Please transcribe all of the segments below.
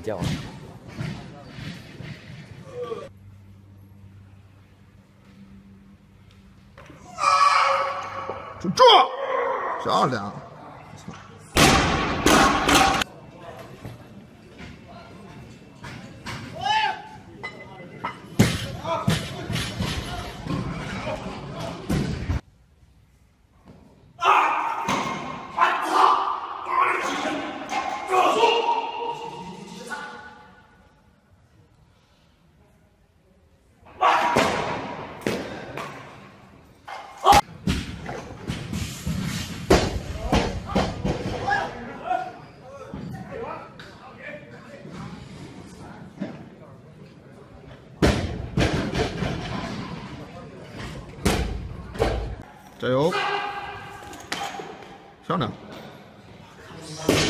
点叫。住！漂亮！加油！漂亮！啊，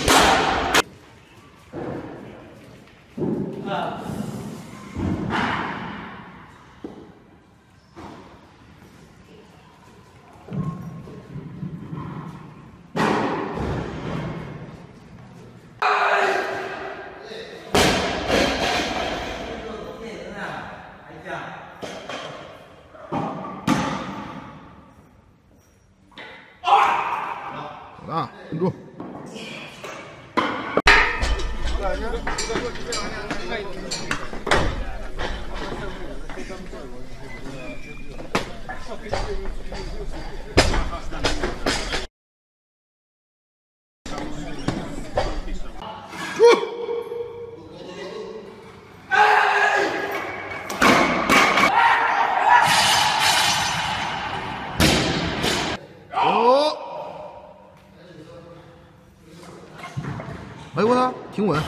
稳住！没过他，挺稳。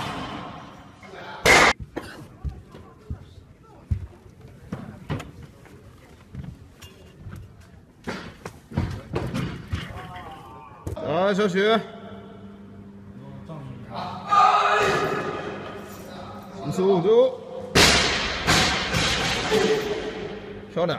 来，小许，5、5、9，漂亮。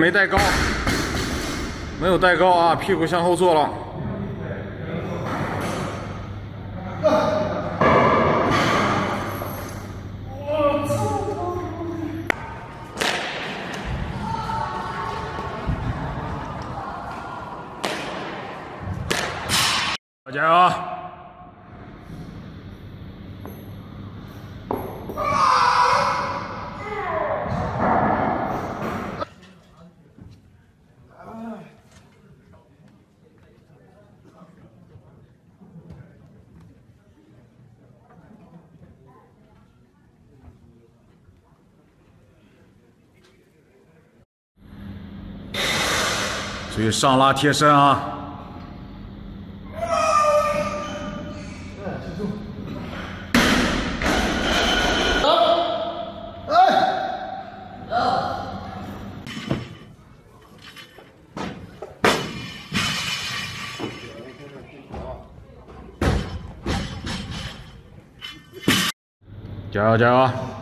没带高，没有带高啊，屁股向后坐了。 加油！注意上拉贴身啊！ 加油！加油！